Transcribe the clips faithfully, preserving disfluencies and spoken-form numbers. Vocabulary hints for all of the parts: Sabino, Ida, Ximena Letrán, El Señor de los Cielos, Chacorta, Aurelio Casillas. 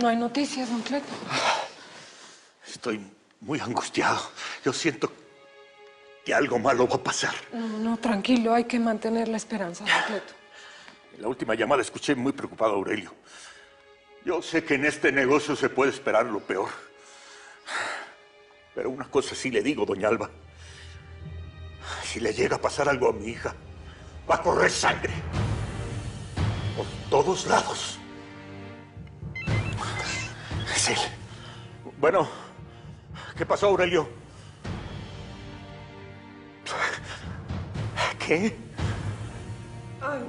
No hay noticias, don Cleto. Estoy muy angustiado. Yo siento que algo malo va a pasar. No, no, tranquilo. Hay que mantener la esperanza, don Cleto. En la última llamada escuché muy preocupado a Aurelio. Yo sé que en este negocio se puede esperar lo peor. Pero una cosa sí le digo, doña Alba. Si le llega a pasar algo a mi hija, va a correr sangre. Por todos lados. Es él. Bueno, ¿qué pasó, Aurelio? ¿Qué? Ay.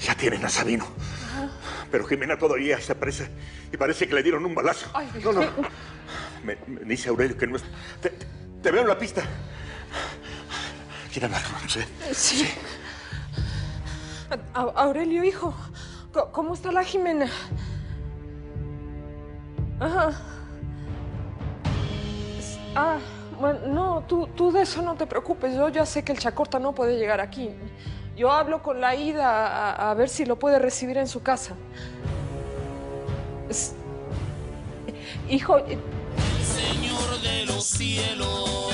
Ya tienen a Sabino. Ajá. Pero Ximena todavía está presa y parece que le dieron un balazo. Ay, no, no. Me, me dice Aurelio que no es... Te, te, te veo en la pista. ¿Quiere hablar con usted? Sí. Sí. A, Aurelio, hijo, ¿cómo está la Ximena? Ajá. Ah, bueno, no, tú, tú de eso no te preocupes. Yo ya sé que el Chacorta no puede llegar aquí. Yo hablo con la Ida a, a ver si lo puede recibir en su casa. Es... Hijo... El Señor de los Cielos.